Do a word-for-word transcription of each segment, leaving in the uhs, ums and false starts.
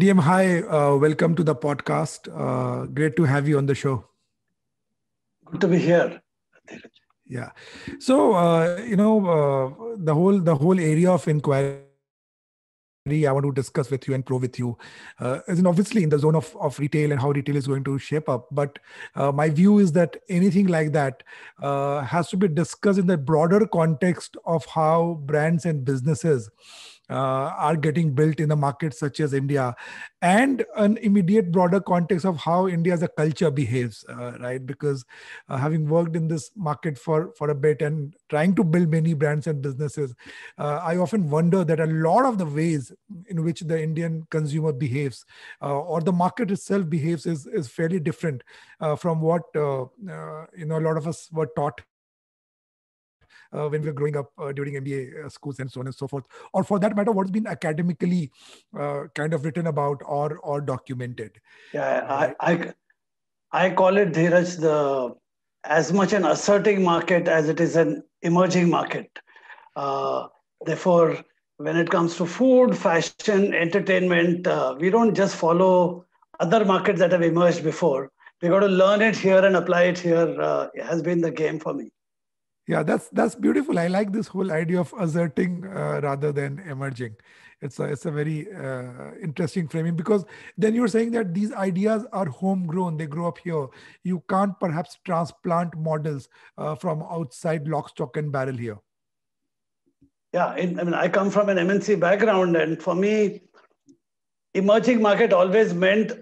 D M, hi. Uh, welcome to the podcast. Uh, great to have you on the show. Good to be here. Yeah. So, uh, you know, uh, the whole the whole area of inquiry I want to discuss with you and probe with you. Uh, as in obviously in the zone of, of retail and how retail is going to shape up. But uh, my view is that anything like that uh, has to be discussed in the broader context of how brands and businesses Uh, are getting built in a market such as India, and an immediate broader context of how India as a culture behaves, uh, right? Because uh, having worked in this market for, for a bit and trying to build many brands and businesses, uh, I often wonder that a lot of the ways in which the Indian consumer behaves uh, or the market itself behaves is, is fairly different uh, from what uh, uh, you know a lot of us were taught Uh, when we were growing up uh, during M B A uh, schools and so on and so forth, or for that matter, what's been academically uh, kind of written about or or documented. Yeah, I I, I call it, Dheeraj, the as much an asserting market as it is an emerging market. Uh, therefore, when it comes to food, fashion, entertainment, uh, we don't just follow other markets that have emerged before. We got to learn it here and apply it here. Uh, it has been the game for me. Yeah, that's that's beautiful. I like this whole idea of asserting uh, rather than emerging. It's a, it's a very uh, interesting framing, because then you're saying that these ideas are homegrown. They grow up here. You can't perhaps transplant models uh, from outside lock, stock and barrel here. Yeah, it, I mean, I come from an M N C background, and for me, emerging market always meant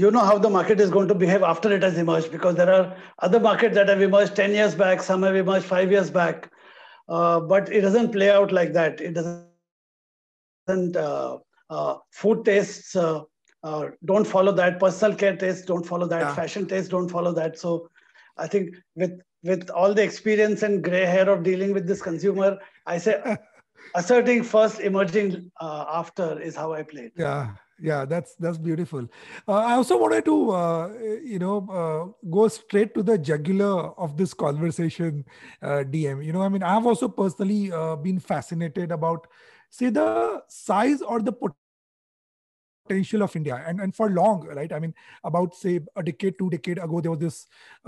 you know how the market is going to behave after it has emerged, because there are other markets that have emerged ten years back, some have emerged five years back, uh, but it doesn't play out like that. It doesn't, uh, uh, food tastes uh, uh, don't follow that, personal care tastes don't follow that, yeah. Fashion tastes don't follow that. So I think with, with all the experience and gray hair of dealing with this consumer, I say asserting first, emerging uh, after is how I play it. Yeah. Yeah, that's that's beautiful. Uh, I also wanted to, uh, you know, uh, go straight to the jugular of this conversation, uh, D M. You know, I mean, I've also personally uh, been fascinated about, say, the size or the potential. potential of India. And, and for long, right? I mean, about say a decade, two decade ago, there was this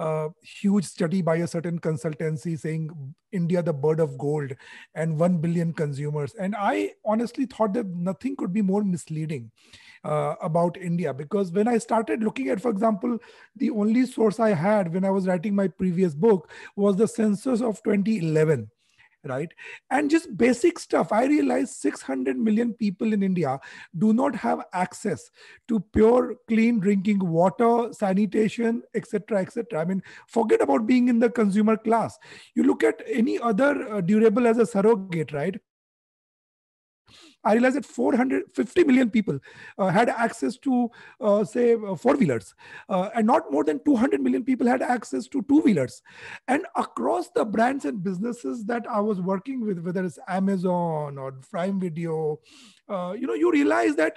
uh, huge study by a certain consultancy saying India, the bird of gold and one billion consumers. And I honestly thought that nothing could be more misleading uh, about India, because when I started looking at, for example, the only source I had when I was writing my previous book was the census of twenty eleven. Right? And just basic stuff, I realized six hundred million people in India do not have access to pure, clean drinking water, sanitation, et cetera, et cetera. I mean, forget about being in the consumer class. You look at any other uh, durable as a surrogate, right? I realized that four hundred fifty million people uh, had access to, uh, say, uh, four-wheelers. Uh, and not more than two hundred million people had access to two-wheelers. And across the brands and businesses that I was working with, whether it's Amazon or Prime Video, uh, you know, you realize that,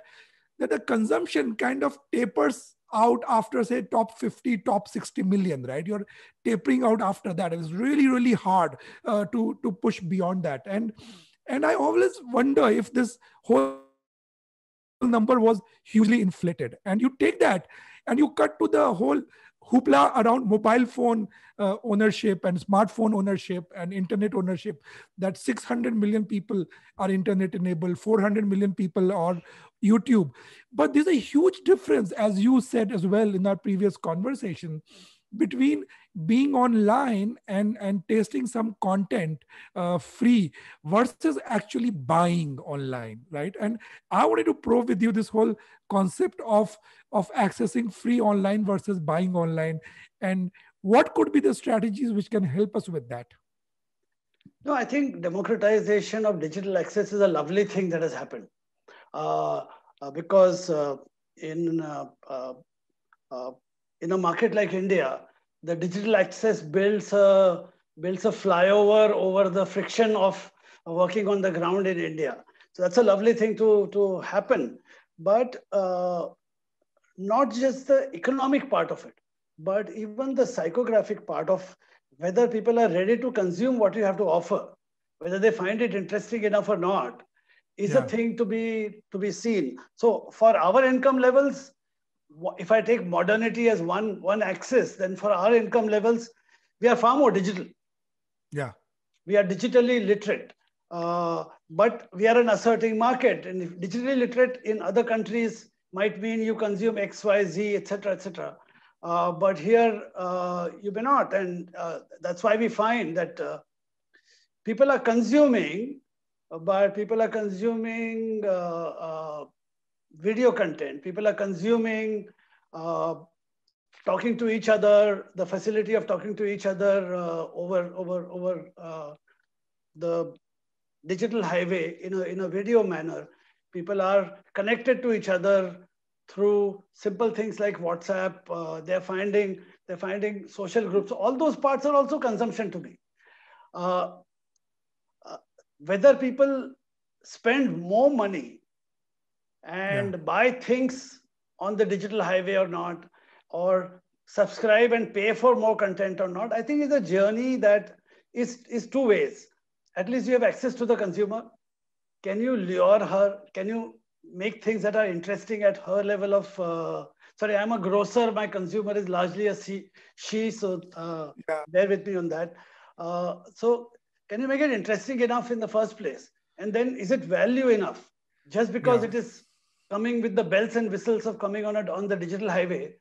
that the consumption kind of tapers out after, say, top fifty, top sixty million, right? You're tapering out after that. It's really, really hard uh, to, to push beyond that. And And I always wonder if this whole number was hugely inflated. And you take that and you cut to the whole hoopla around mobile phone uh, ownership and smartphone ownership and internet ownership, that six hundred million people are internet enabled, four hundred million people are YouTube. But there's a huge difference, as you said as well in our previous conversation, between being online and, and tasting some content uh, free versus actually buying online, right? And I wanted to probe with you this whole concept of, of accessing free online versus buying online, and what could be the strategies which can help us with that? No, I think democratization of digital access is a lovely thing that has happened uh, uh, because uh, in uh, uh, uh, in a market like India, the digital access builds a, builds a flyover over the friction of working on the ground in India. So that's a lovely thing to, to happen. But uh, not just the economic part of it, but even the psychographic part of whether people are ready to consume what you have to offer, whether they find it interesting enough or not, is yeah. a thing to be to be seen. So for our income levels, if I take modernity as one one axis, then for our income levels, we are far more digital. Yeah, we are digitally literate, uh, but we are an asserting market. And if digitally literate in other countries might mean you consume X, Y, Z, et cetera, et cetera. Uh, but here uh, you may not, and uh, that's why we find that uh, people are consuming, but people are consuming uh, uh, video content. People are consuming uh, talking to each other, the facility of talking to each other uh, over over over uh, the digital highway in a in a video manner. People are connected to each other through simple things like WhatsApp. Uh, they're finding they're finding social groups. All those parts are also consumption to me. Uh, uh, whether people spend more money and yeah. buy things on the digital highway or not, or subscribe and pay for more content or not, I think is a journey that is, is two ways. At least you have access to the consumer. Can you lure her? Can you make things that are interesting at her level of, uh, sorry, I'm a grocer. My consumer is largely a she, she so uh, yeah. bear with me on that. Uh, so can you make it interesting enough in the first place? And then is it value enough? Just because yeah. it is coming with the bells and whistles of coming on it on the digital highway,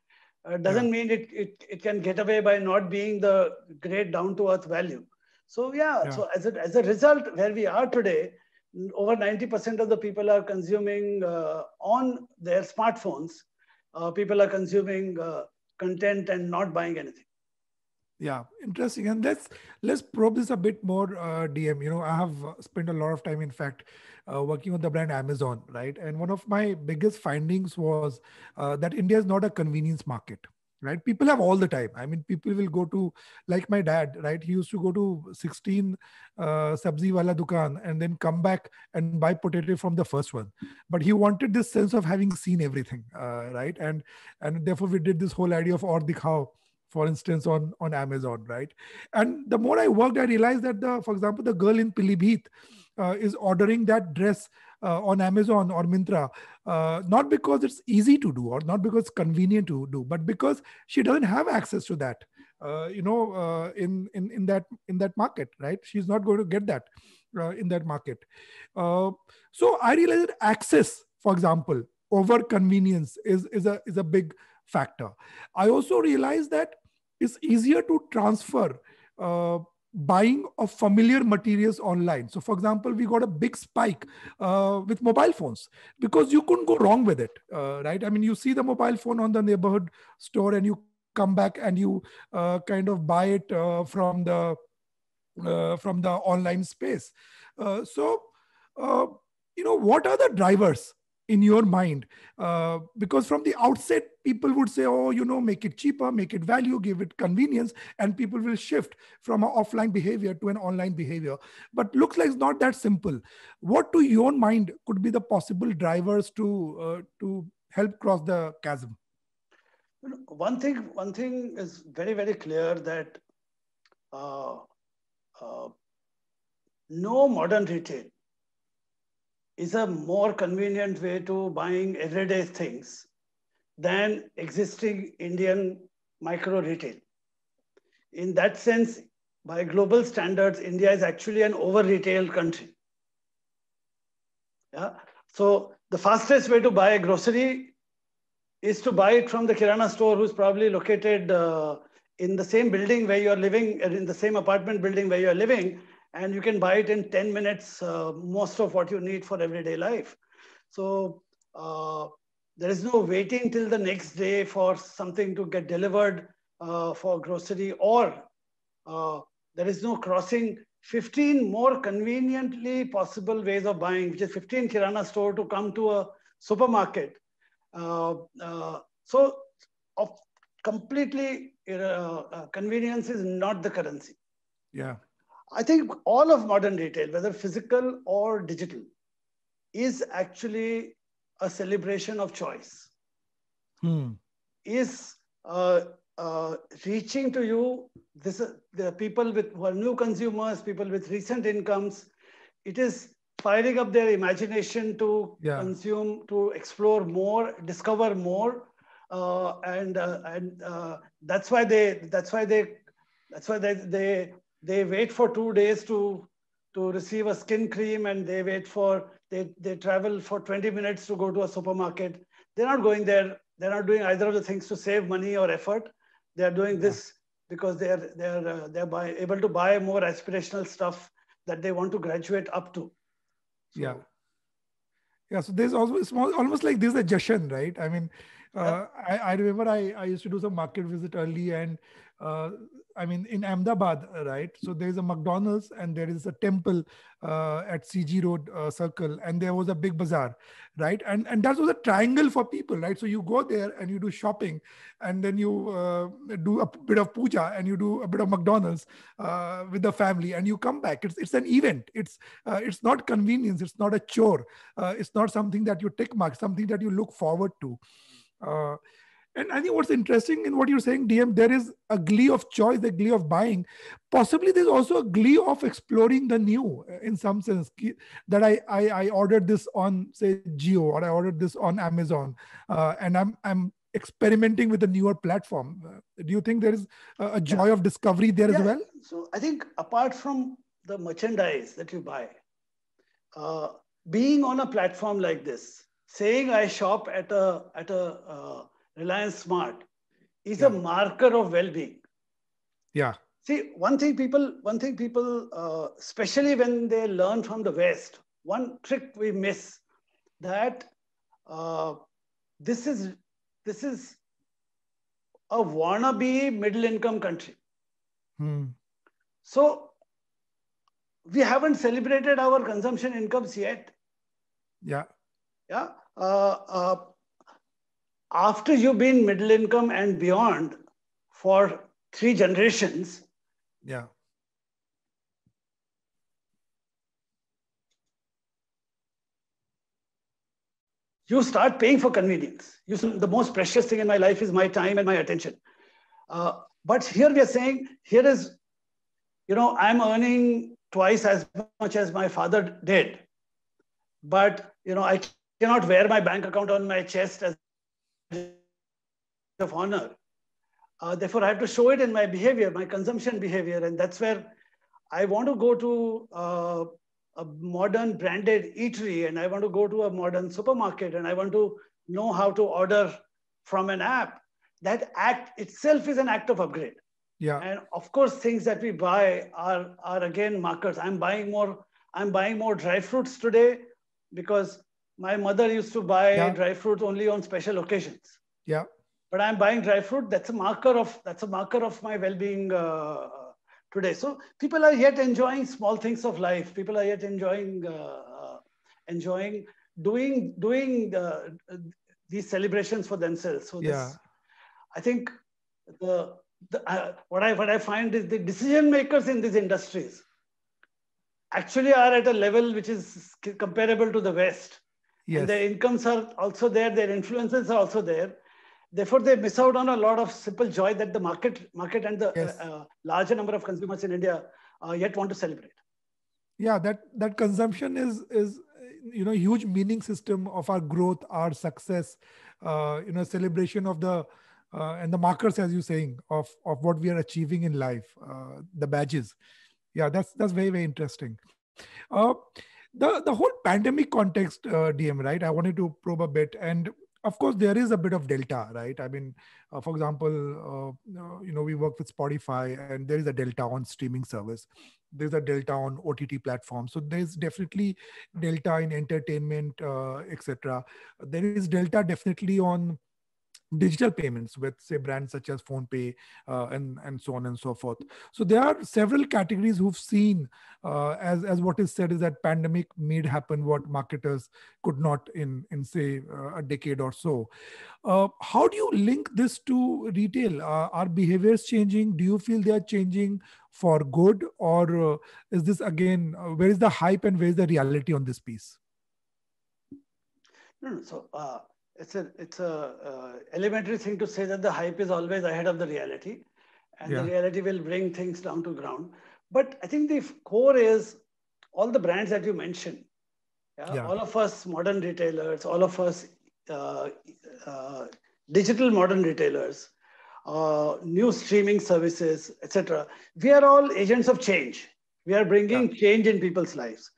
uh, doesn't yeah. mean it, it it can get away by not being the great down-to-earth value. So yeah, yeah. so as a, as a result, where we are today, over ninety percent of the people are consuming uh, on their smartphones. Uh, people are consuming uh, content and not buying anything. Yeah, interesting. And let's let's probe this a bit more, uh, D M. You know, I have spent a lot of time, in fact, uh, working on the brand Amazon, right? And one of my biggest findings was uh, that India is not a convenience market, right? People have all the time. I mean, people will go to, like my dad, right? He used to go to sixteen uh, sabzi wala dukan and then come back and buy potato from the first one. But he wanted this sense of having seen everything, uh, right? And and therefore we did this whole idea of aur dikhao, for instance, on, on Amazon, right? And the more I worked, I realized that, the, for example, the girl in Pilibhit uh, is ordering that dress uh, on Amazon or Myntra, uh, not because it's easy to do or not because it's convenient to do, but because she doesn't have access to that, uh, you know, uh, in, in, in, that, in that market, right? She's not going to get that uh, in that market. Uh, so I realized that access, for example, over convenience is, is, a, is a big factor. I also realized that it's easier to transfer uh, buying of familiar materials online. So for example, we got a big spike uh, with mobile phones because you couldn't go wrong with it, uh, right? I mean, you see the mobile phone on the neighborhood store and you come back and you uh, kind of buy it uh, from the uh, from the online space. Uh, so, uh, you know, what are the drivers in your mind? Uh, because from the outset, people would say, oh, you know, make it cheaper, make it value, give it convenience, and people will shift from an offline behavior to an online behavior. But looks like it's not that simple. What to your mind could be the possible drivers to, uh, to help cross the chasm? One thing, one thing is very, very clear that uh, uh, no modern retail is a more convenient way to buying everyday things than existing Indian micro retail. In that sense, by global standards, India is actually an over-retailed country. Yeah? So the fastest way to buy a grocery is to buy it from the Kirana store who's probably located uh, in the same building where you're living, in the same apartment building where you're living, and you can buy it in ten minutes, uh, most of what you need for everyday life. So uh, there is no waiting till the next day for something to get delivered uh, for grocery, or uh, there is no crossing fifteen more conveniently possible ways of buying, which is fifteen Kirana store to come to a supermarket. Uh, uh, so of completely uh, uh, convenience is not the currency. Yeah. I think all of modern retail, whether physical or digital, is actually a celebration of choice. Hmm. Is uh, uh, reaching to you, this, the people with, who are new consumers, people with recent incomes. It is firing up their imagination to yeah. consume, to explore more, discover more, uh, and uh, and uh, that's why they that's why they that's why they they they wait for two days to to receive a skin cream, and they wait for they they travel for twenty minutes to go to a supermarket. They're not going there. They're not doing either of the things to save money or effort. They are doing this because they are they are uh, they are by, able to buy more aspirational stuff that they want to graduate up to. So, yeah. Yeah. So there's almost almost like this is a jashan, right? I mean, uh, yeah. I, I remember I, I used to do some market visit early, and uh, I mean, in Ahmedabad, right? So there's a McDonald's and there is a temple uh, at C G Road uh, Circle, and there was a big bazaar, right? And and that was a triangle for people, right? So you go there and you do shopping, and then you uh, do a bit of puja and you do a bit of McDonald's uh, with the family, and you come back. It's it's an event. It's uh, it's not convenience. It's not a chore. Uh, it's not something that you tick mark. Something that you look forward to. Uh, And I think what's interesting in what you're saying, D M, there is a glee of choice, a glee of buying. Possibly there's also a glee of exploring the new in some sense. That I I, I ordered this on, say, Jio, or I ordered this on Amazon, uh, and I'm I'm experimenting with a newer platform. Uh, do you think there is a, a joy yeah. of discovery there yeah. as well? So I think apart from the merchandise that you buy, uh, being on a platform like this, saying I shop at a at a uh, Reliance Smart is yeah. a marker of well-being. Yeah. See, one thing people, one thing people, uh, especially when they learn from the West, one trick we miss that uh, this is this is a wannabe middle-income country. Hmm. So we haven't celebrated our consumption incomes yet. Yeah. Yeah. Uh, uh, After you've been middle income and beyond for three generations, yeah, you start paying for convenience. You, the most precious thing in my life is my time and my attention. Uh, but here we are saying, here is, you know, I'm earning twice as much as my father did, but you know, I cannot wear my bank account on my chest as of honor. Uh, therefore, I have to show it in my behavior, my consumption behavior. And that's where I want to go to uh, a modern branded eatery, and I want to go to a modern supermarket, and I want to know how to order from an app. That act itself is an act of upgrade. Yeah. And of course, things that we buy are, are again markers. I'm buying more, I'm buying more dry fruits today because my mother used to buy yeah. dry fruit only on special occasions. Yeah. But I'm buying dry fruit. That's a marker of that's a marker of my well-being uh, today. So people are yet enjoying small things of life. People are yet enjoying uh, enjoying doing doing uh, these celebrations for themselves. So this, yeah. I think the, the uh, what I what I find is the decision makers in these industries actually are at a level which is comparable to the West. Yes. And their incomes are also there, their influences are also there. Therefore, they miss out on a lot of simple joy that the market market and the yes. uh, uh, larger number of consumers in India uh, yet want to celebrate. Yeah, that, that consumption is, is, you know, huge meaning system of our growth, our success, uh, you know, celebration of the, uh, and the markers, as you're saying, of, of what we are achieving in life, uh, the badges. Yeah, that's, that's very, very interesting. Uh, The, the whole pandemic context, uh, D M, right? I wanted to probe a bit. And of course, there is a bit of delta, right? I mean, uh, for example, uh, you know, we work with Spotify, and there is a delta on streaming service. There's a delta on O T T platforms. So there's definitely delta in entertainment, uh, et cetera. There is delta definitely on digital payments with, say, brands such as Phone Pay uh, and, and so on and so forth. So there are several categories who've seen, uh, as, as what is said is that pandemic made happen what marketers could not in, in say, uh, a decade or so. Uh, how do you link this to retail? Uh, are behaviors changing? Do you feel they are changing for good? Or uh, is this, again, uh, where is the hype and where is the reality on this piece? No, no, so... Uh... It's a it's a uh, elementary thing to say that the hype is always ahead of the reality, and yeah. the reality will bring things down to ground. But I think the core is all the brands that you mentioned Yeah? Yeah. All of us modern retailers, all of us uh, uh, digital modern retailers, uh, new streaming services, et cetera. We are all agents of change. We are bringing yeah. change in people's lives.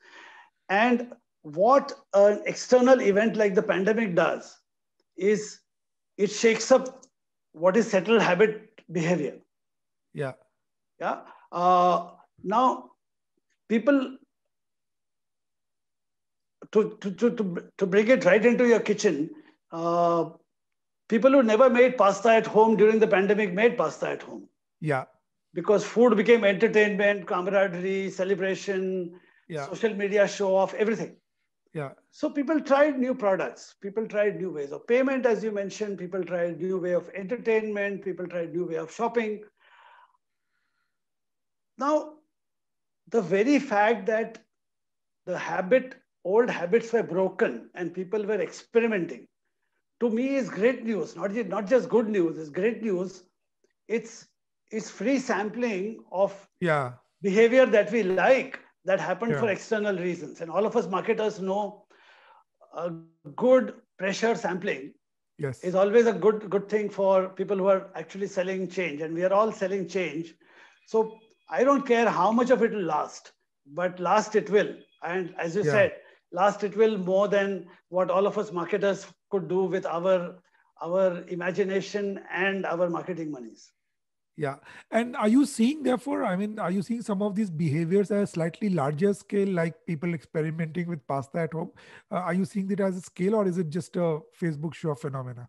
And what an external event like the pandemic does is it shakes up what is settled habit behavior. Yeah. Yeah. Uh, now, people, to, to, to, to, to bring it right into your kitchen, uh, people who never made pasta at home during the pandemic made pasta at home. Yeah. Because food became entertainment, camaraderie, celebration, yeah. social media show off, everything. Yeah. So people tried new products. People tried new ways of payment, as you mentioned. People tried new way of entertainment. People tried new way of shopping. Now, the very fact that the habit, old habits were broken and people were experimenting, to me is great news. Not, not just good news, it's great news. It's, it's free sampling of yeah. behavior that we like that happened yeah. for external reasons. And all of us marketers know a good pressure sampling yes. is always a good, good thing for people who are actually selling change. And we are all selling change. So I don't care how much of it will last, but last it will. And as you yeah. said, last it will more than what all of us marketers could do with our, our imagination and our marketing monies. Yeah. And are you seeing, therefore, I mean, are you seeing some of these behaviors at a slightly larger scale, like people experimenting with pasta at home? Uh, are you seeing it as a scale, or is it just a Facebook show phenomena?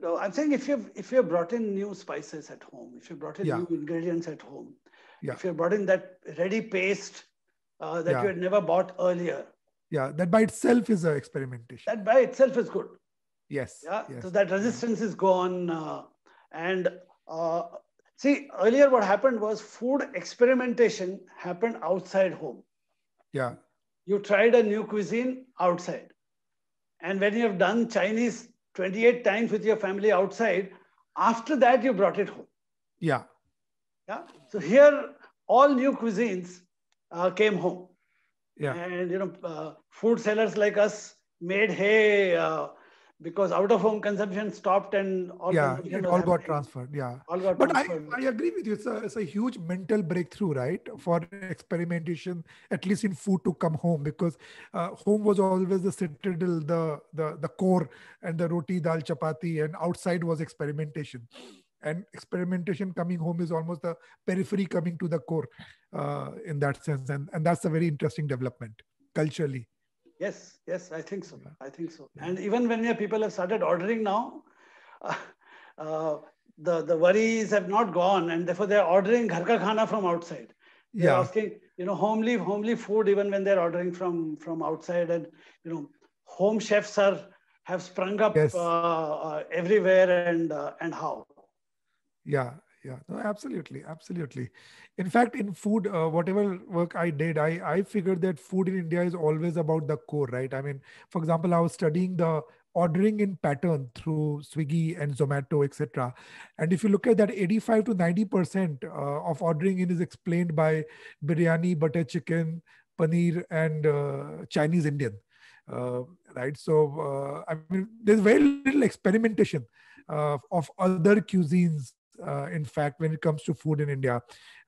No, I'm saying if you've, if you've brought in new spices at home, if you brought in yeah. new ingredients at home, yeah. if you brought in that ready paste uh, that yeah. you had never bought earlier. Yeah, that by itself is an experimentation. That by itself is good. Yes. Yeah. Yes. So that resistance yeah. is gone. Uh, And uh, see, earlier what happened was food experimentation happened outside home. Yeah. You tried a new cuisine outside. And when you have done Chinese twenty-eight times with your family outside, after that you brought it home. Yeah. Yeah. So here, all new cuisines uh, came home. Yeah. And, you know, uh, food sellers like us made hay. Uh, Because out-of-home consumption stopped and all, yeah, it all got transferred. Yeah, all got but transferred. I, I agree with you. It's a, it's a huge mental breakthrough, right? For experimentation, at least in food, to come home, because uh, home was always the citadel, the, the, the core, and the roti, dal, chapati, and outside was experimentation. And experimentation coming home is almost the periphery coming to the core uh, in that sense. And, and that's a very interesting development culturally. Yes, yes, I think so. I think so. And even when your people have started ordering now, uh, uh, the, the worries have not gone, and therefore they're ordering ghar ka khana from outside. They're yeah. asking, you know, homely, homely food, even when they're ordering from, from outside. And, you know, home chefs are have sprung up yes. uh, uh, everywhere and, uh, and how. Yeah. Yeah, no, absolutely. Absolutely. In fact, in food, uh, whatever work I did, I, I figured that food in India is always about the core, right? I mean, for example, I was studying the ordering in pattern through Swiggy and Zomato, et cetera. And if you look at that, eighty-five to ninety percent uh, of ordering in is explained by biryani, butter chicken, paneer, and uh, Chinese Indian, uh, right? So, uh, I mean, there's very little experimentation uh, of other cuisines. Uh, in fact, when it comes to food in India,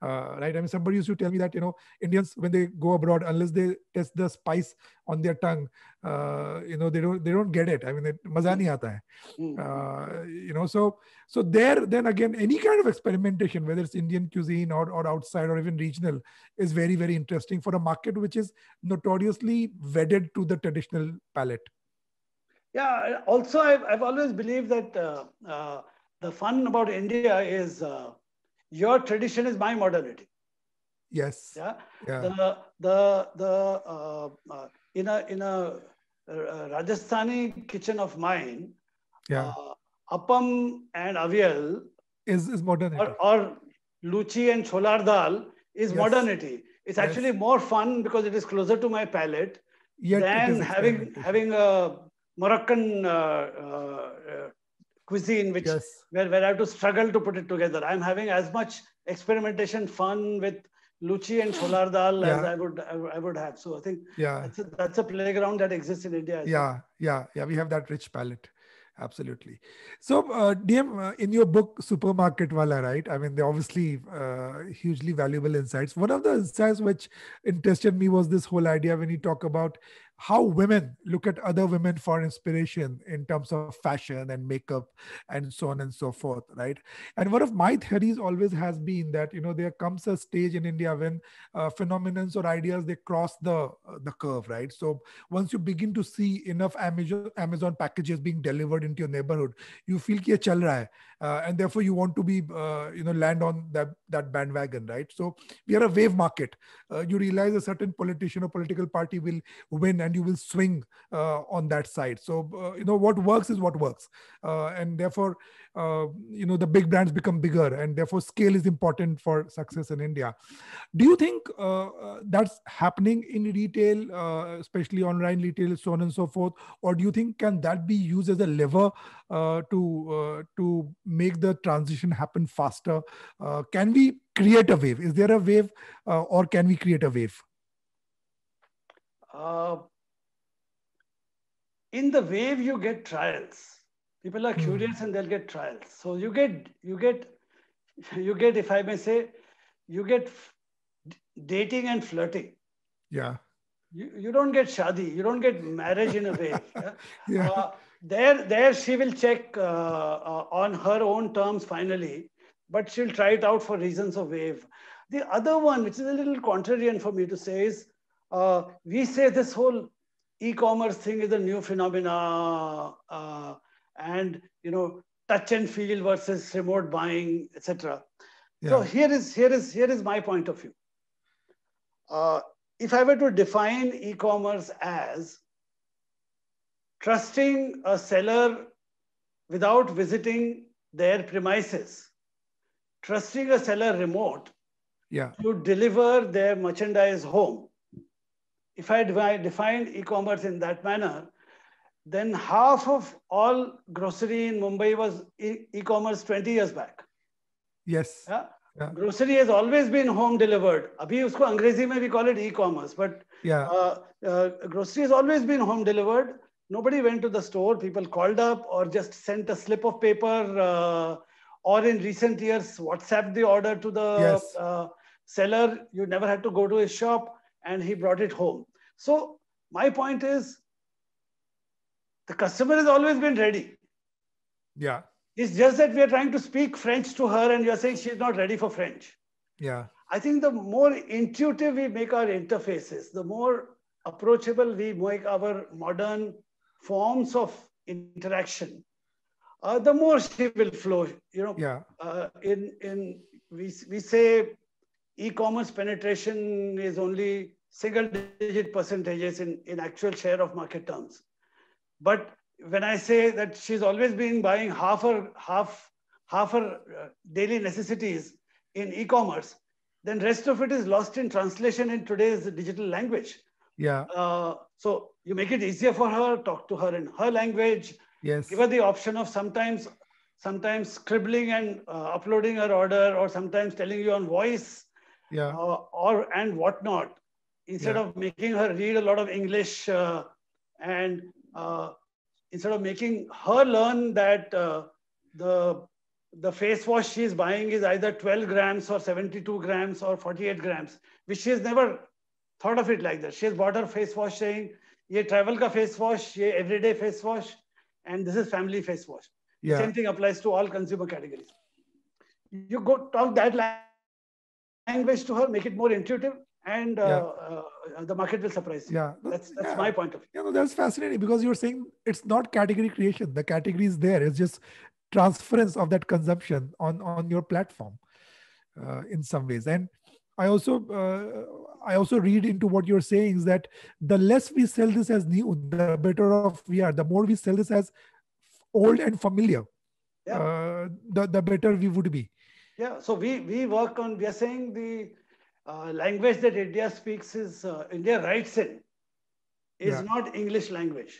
uh, right? I mean, somebody used to tell me that, you know, Indians, when they go abroad, unless they test the spice on their tongue, uh, you know, they don't, they don't get it. I mean, it maza nahi aata hai. Uh, you know, so, so there, then again, any kind of experimentation, whether it's Indian cuisine or, or outside or even regional, is very, very interesting for a market which is notoriously wedded to the traditional palate. Yeah. Also, I've, I've always believed that, uh, uh, the fun about India is uh, your tradition is my modernity. Yes. Yeah. yeah. The the the uh, uh, in a in a uh, Rajasthani kitchen of mine, yeah, uh, appam and avial is is modernity, or, or luchi and cholar dal is yes. modernity. It's yes. actually more fun because it is closer to my palate Yet than having having a Moroccan. Uh, uh, uh, cuisine, which yes. where, where I have to struggle to put it together. I'm having as much experimentation fun with luchi and cholar dal yeah. as I would I would have. So I think yeah. that's, a, that's a playground that exists in India. Yeah, well. yeah, yeah. We have that rich palate. Absolutely. So, uh, D M, uh, in your book, Supermarket Wala, right? I mean, they're obviously uh, hugely valuable insights. One of the insights which interested me was this whole idea when you talk about how women look at other women for inspiration in terms of fashion and makeup and so on and so forth, right? And one of my theories always has been that, you know, there comes a stage in India when uh, phenomenons or ideas, they cross the, the curve, right? So once you begin to see enough Amazon, Amazon packages being delivered into your neighborhood, you feel ki chal raha hai. Uh, and therefore you want to be, uh, you know, land on that, that bandwagon, right? So we are a wave market. Uh, you realize a certain politician or political party will win and you will swing uh, on that side. So, uh, you know, what works is what works. Uh, and therefore, uh, you know, the big brands become bigger and therefore scale is important for success in India. Do you think uh, uh, that's happening in retail, uh, especially online retail, so on and so forth? Or do you think can that be used as a lever uh, to, uh, to make the transition happen faster? Uh, can we create a wave? Is there a wave uh, or can we create a wave? Uh, in the wave, you get trials. People are curious mm. and they'll get trials. So you get, you get, you get, if I may say, you get dating and flirting. Yeah. You, you don't get shadi. You don't get marriage in a wave. Yeah. yeah. Uh, There, there she will check uh, uh, on her own terms finally, but she'll try it out for reasons of wave. The other one, which is a little contrarian for me to say is, uh, we say this whole e-commerce thing is a new phenomena uh, and, you know, touch and feel versus remote buying, et cetera. Yeah. So here is, here, is, here is my point of view. Uh, if I were to define e-commerce as trusting a seller without visiting their premises, trusting a seller remote yeah. to deliver their merchandise home. If I define e-commerce in that manner, then half of all grocery in Mumbai was e-commerce twenty years back. Yes. Yeah? Yeah. Grocery has always been home delivered. Abhi usko Angrezi mein we call it e-commerce, but yeah. uh, uh, grocery has always been home delivered. Nobody went to the store, people called up or just sent a slip of paper uh, or in recent years, WhatsApp the order to the yes. uh, seller. You never had to go to his shop and he brought it home. So my point is the customer has always been ready. Yeah. It's just that we are trying to speak French to her and you're saying she's not ready for French. Yeah. I think the more intuitive we make our interfaces, the more approachable we make our modern forms of interaction, uh, the more she will flow, you know, yeah. uh, in, in we, we say e-commerce penetration is only single digit percentages in, in actual share of market terms. But when I say that she's always been buying half her, half, half her uh, daily necessities in e-commerce, then rest of it is lost in translation in today's digital language. Yeah. Uh, so you make it easier for her, talk to her in her language. Yes. Give her the option of sometimes, sometimes scribbling and uh, uploading her order, or sometimes telling you on voice. Yeah. Uh, or and whatnot, instead yeah. of making her read a lot of English, uh, and uh, instead of making her learn that uh, the the face wash she's buying is either twelve grams or seventy-two grams or forty-eight grams, which she has never thought of it like that. She has bought her face wash saying, "Ye travel ka face wash, ye everyday face wash, and this is family face wash." Yeah. The same thing applies to all consumer categories. You go talk that language to her, make it more intuitive, and uh, yeah. uh, the market will surprise you. Yeah. That's, that's yeah. my point of view. Yeah, no, that's fascinating because you're saying it's not category creation. The category is there. It's just transference of that consumption on, on your platform uh, in some ways. And I also uh, I also read into what you're saying is that the less we sell this as new, the better off we are. The more we sell this as old and familiar, yeah. uh, the the better we would be. Yeah. So we we work on we are saying the uh, language that India speaks is uh, India writes in is yeah. not English language,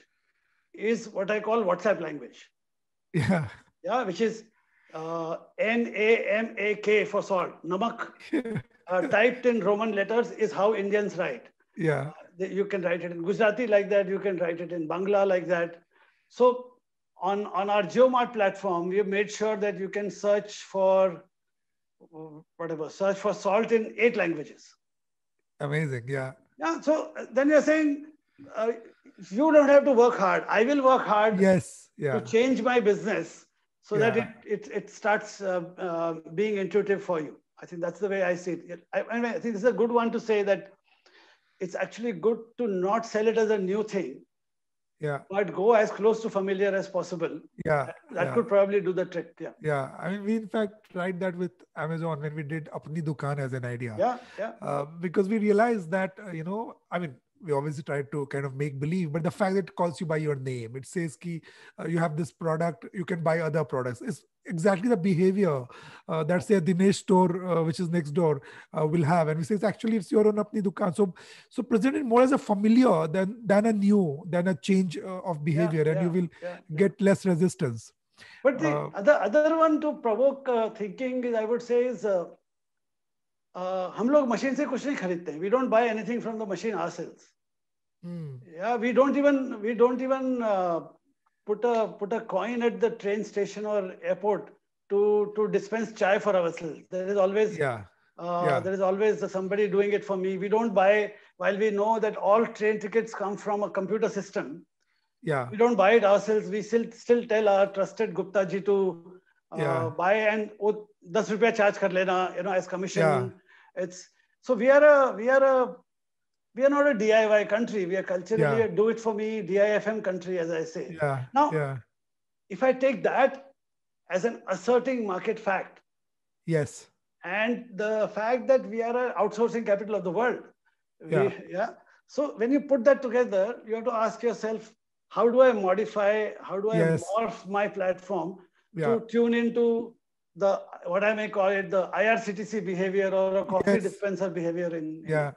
is what I call WhatsApp language. Yeah. Yeah, which is uh, N A M A K for salt, namak. uh, typed in Roman letters is how Indians write. Yeah. Uh, you can write it in Gujarati like that. You can write it in Bangla like that. So on, on our JioMart platform, we have made sure that you can search for whatever, search for salt in eight languages. Amazing, yeah. Yeah, so then you're saying, uh, you don't have to work hard. I will work hard yes, yeah. to change my business so yeah. that it, it, it starts uh, uh, being intuitive for you. I think that's the way I see it. I, I, mean, I think this is a good one to say that it's actually good to not sell it as a new thing. Yeah. But go as close to familiar as possible. Yeah. That, that yeah. could probably do the trick. Yeah. Yeah. I mean, we in fact tried that with Amazon when we did Apni Dukaan as an idea. Yeah. Yeah. Uh, because we realized that, uh, you know, I mean, we obviously tried to kind of make believe, but the fact that it calls you by your name, it says ki, uh, you have this product, you can buy other products. It's exactly the behavior uh, that say Dinesh store, uh, which is next door, uh, will have. And we say, it's actually, it's your own Apni Dukaan. So, so present it more as a familiar than, than a new, than a change uh, of behavior, yeah, and yeah, you will yeah, get yeah. less resistance. But the uh, other, other one to provoke uh, thinking is, I would say is, uh, Uh, hum log machine se kuch nahi kharidte. We don't buy anything from the machine ourselves. Hmm. Yeah, we don't even we don't even uh, put a put a coin at the train station or airport to to dispense chai for ourselves. There is always yeah. Uh, yeah. there is always somebody doing it for me. We don't buy, while we know that all train tickets come from a computer system. Yeah, we don't buy it ourselves. We still still tell our trusted Gupta ji to. Uh, yeah. buy and oh, ten rupees charge kar lena, you know, as commission. Yeah. It's so we are a we are a we are not a D I Y country. We are culturally yeah. a do it for me D I F M country, as I say. Yeah. Now, yeah. if I take that as an asserting market fact, yes, and the fact that we are an outsourcing capital of the world, yeah. We, yeah. So when you put that together, you have to ask yourself, how do I modify? How do I yes. morph my platform? Yeah. To tune into the, what I may call it, the I R C T C behavior or a coffee yes. dispenser behavior. In, in yeah,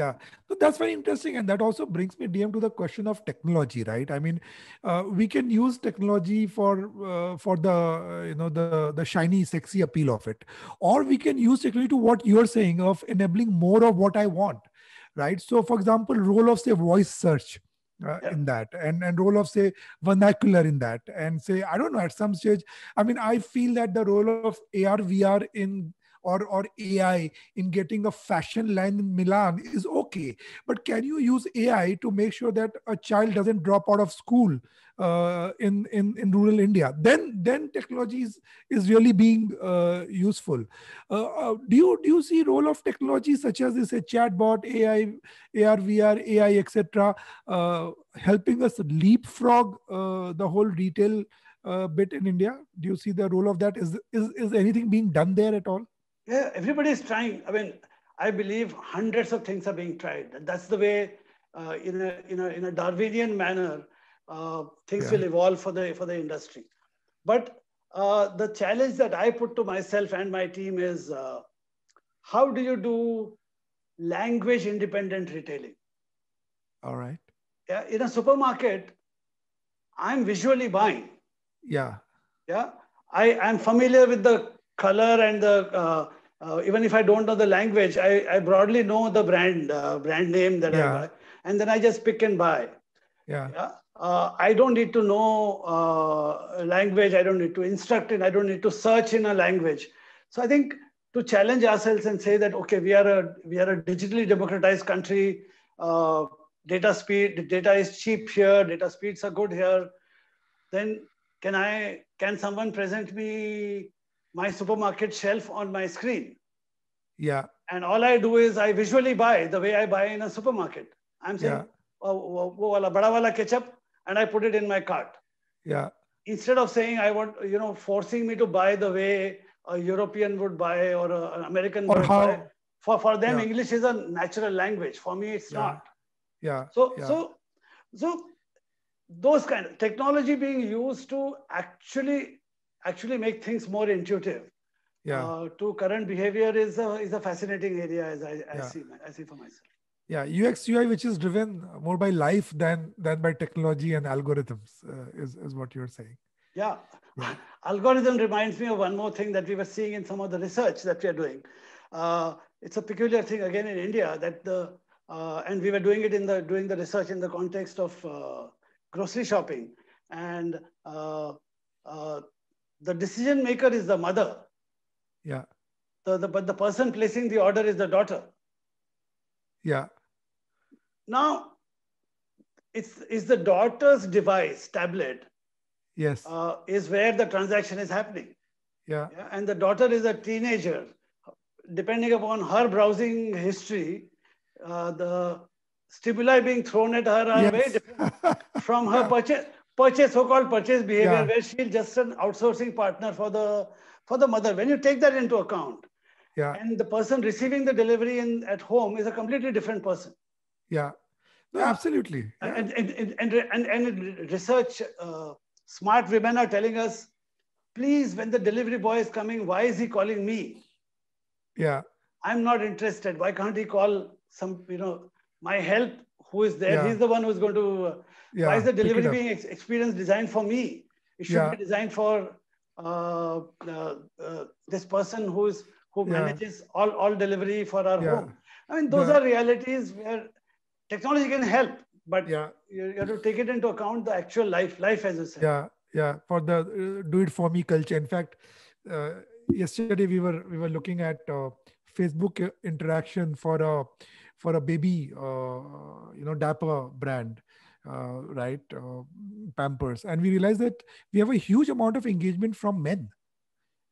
yeah. So that's very interesting. And that also brings me, D M, to the question of technology, right? I mean, uh, we can use technology for uh, for the, uh, you know, the, the shiny, sexy appeal of it. Or we can use technology to what you're saying of enabling more of what I want, right? So for example, role of, say, voice search. Uh, yeah. in that and, and role of, say, vernacular in that, and say, I don't know, at some stage, I mean, I feel that the role of A R, V R in or, or A I in getting a fashion line in Milan is okay. But can you use A I to make sure that a child doesn't drop out of school uh, in, in, in rural India? Then, then technology is, is really being uh, useful. Uh, uh, do you, do you see role of technology such as this, a chatbot, A I, A R, V R, A I, et cetera, uh, helping us leapfrog uh, the whole retail uh, bit in India? Do you see the role of that? Is, is, is anything being done there at all? Yeah, everybody is trying. I mean, I believe hundreds of things are being tried. That's the way, uh, in a in a in a Darwinian manner, uh, things yeah. will evolve for the for the industry. But uh, the challenge that I put to myself and my team is, uh, how do you do language independent retailing? All right. Yeah, in a supermarket, I'm visually buying. Yeah. Yeah, I am familiar with the color and the. Uh, Uh, even if I don't know the language, I, I broadly know the brand uh, brand name that yeah. I buy, and then I just pick and buy. Yeah. yeah? Uh, I don't need to know uh, language. I don't need to instruct it. I don't need to search in a language. So I think to challenge ourselves and say that, okay, we are a we are a digitally democratized country. Uh, data speed, data is cheap here. Data speeds are good here. Then can I can someone present me my supermarket shelf on my screen? Yeah. And all I do is I visually buy the way I buy in a supermarket. I'm saying, yeah. oh, oh, oh, bada wala ketchup, and I put it in my cart. Yeah. Instead of saying, I want, you know, forcing me to buy the way a European would buy or a, an American or would how, buy. For, for them, yeah. English is a natural language. For me, it's yeah. not. Yeah. So, yeah. so, so those kind of technology being used to actually actually make things more intuitive yeah. uh, to current behavior is a, is a fascinating area, as I, I, yeah. see, I see for myself. Yeah, U X U I, which is driven more by life than, than by technology and algorithms, uh, is, is what you're saying. Yeah. yeah. Algorithm reminds me of one more thing that we were seeing in some of the research that we are doing. Uh, it's a peculiar thing again in India that the, uh, and we were doing it in the, doing the research in the context of uh, grocery shopping. And uh, uh, the decision maker is the mother. Yeah. The, the, but the person placing the order is the daughter. Yeah. Now, it's, it's the daughter's device, tablet. Yes. Uh, is where the transaction is happening. Yeah. Yeah. And the daughter is a teenager. Depending upon her browsing history, uh, the stimuli being thrown at her are yes. very different from her yeah. purchase, purchase, so-called purchase behavior, yeah. where she's just an outsourcing partner for the, for the mother. When you take that into account, yeah. and the person receiving the delivery in, at home is a completely different person. Yeah, no, absolutely. Yeah. And, and, and, and, and research, uh, smart women are telling us, please, when the delivery boy is coming, why is he calling me? Yeah. I'm not interested. Why can't he call some, you know, my help who is there? Yeah. He's the one who's going to, uh, yeah. why is the delivery being ex experience designed for me? It should yeah. be designed for uh, uh, uh, this person who's, who yeah. manages all, all delivery for our yeah. home. I mean, those yeah. are realities where technology can help, but yeah. you, you have to take it into account the actual life, life as you said. Yeah, yeah, for the uh, do it for me culture. In fact, uh, yesterday we were we were looking at uh, Facebook interaction for a for a baby uh, you know diaper brand, uh, right? Uh, Pampers, and we realized that we have a huge amount of engagement from men,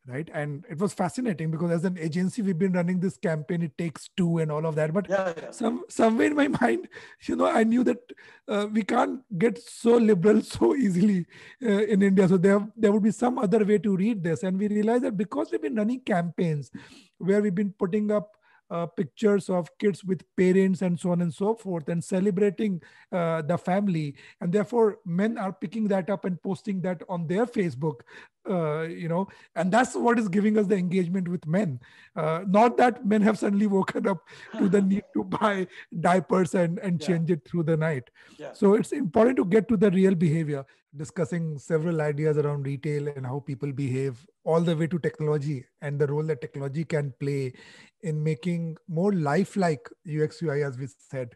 right? And it was fascinating because as an agency we've been running this campaign, It Takes Two and all of that. But yeah, yeah. some somewhere in my mind, you know, I knew that uh, we can't get so liberal so easily uh, in India. So there there would be some other way to read this. And we realized that because we've been running campaigns where we've been putting up Uh, pictures of kids with parents and so on and so forth and celebrating uh, the family, and therefore men are picking that up and posting that on their Facebook, uh, you know, and that's what is giving us the engagement with men. Uh, not that men have suddenly woken up to the need to buy diapers and, and yeah. change it through the night. Yeah. So it's important to get to the real behavior, discussing several ideas around retail and how people behave, all the way to technology and the role that technology can play in making more lifelike U X U I, as we said,